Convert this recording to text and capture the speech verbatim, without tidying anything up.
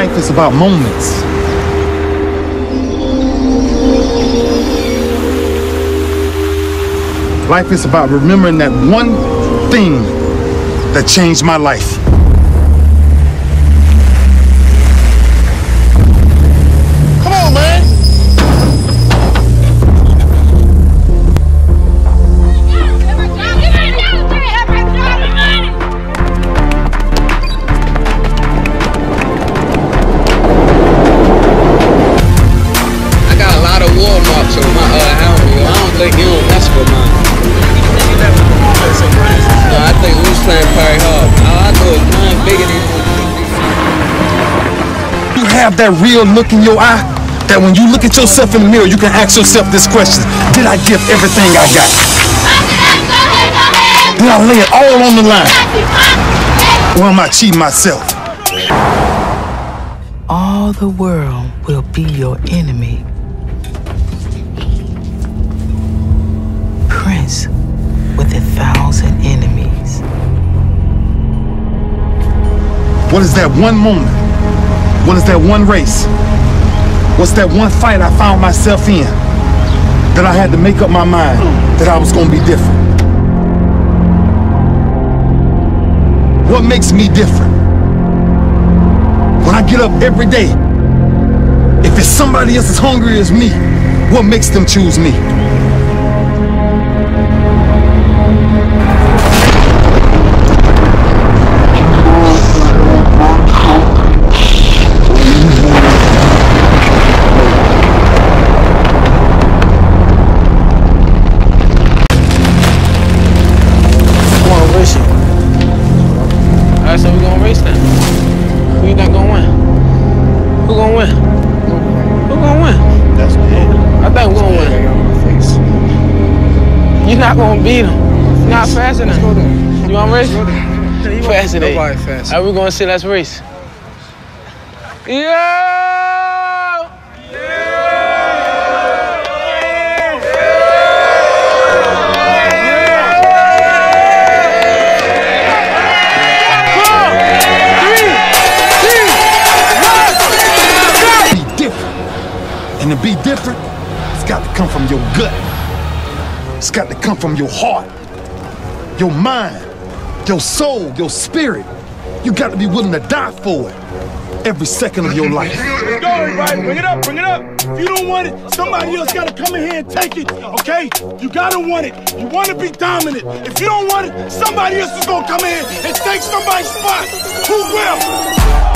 Life is about moments. Life is about remembering that one thing that changed my life. Come on, man. I got a lot of war marks on my uh, helmet. I don't think you don't mess with mine. No, I think we was playing very hard. All I know is none bigger than you. You have that real look in your eye that when you look at yourself in the mirror, you can ask yourself this question: did I give everything I got? Did I lay it all on the line? Or am I cheating myself? All the world will be your enemy. Prince. With a thousand enemies. What is that one moment? What is that one race? What's that one fight I found myself in that I had to make up my mind that I was going to be different? What makes me different? When I get up every day, if it's somebody else as hungry as me, what makes them choose me? So we're gonna race now. Who you think gonna win? Who gonna win? Who gonna win? That's it. I think we're gonna win. You're not gonna beat him. You're not fast enough. You wanna race? Fast enough. Are we gonna say let's race? Yeah! And to be different, it's got to come from your gut. It's got to come from your heart, your mind, your soul, your spirit. You got to be willing to die for it every second of your life. Go, right? Bring it up, bring it up. If you don't want it, somebody else got to come in here and take it, okay? You got to want it. You want to be dominant. If you don't want it, somebody else is going to come in and take somebody's spot. Who will?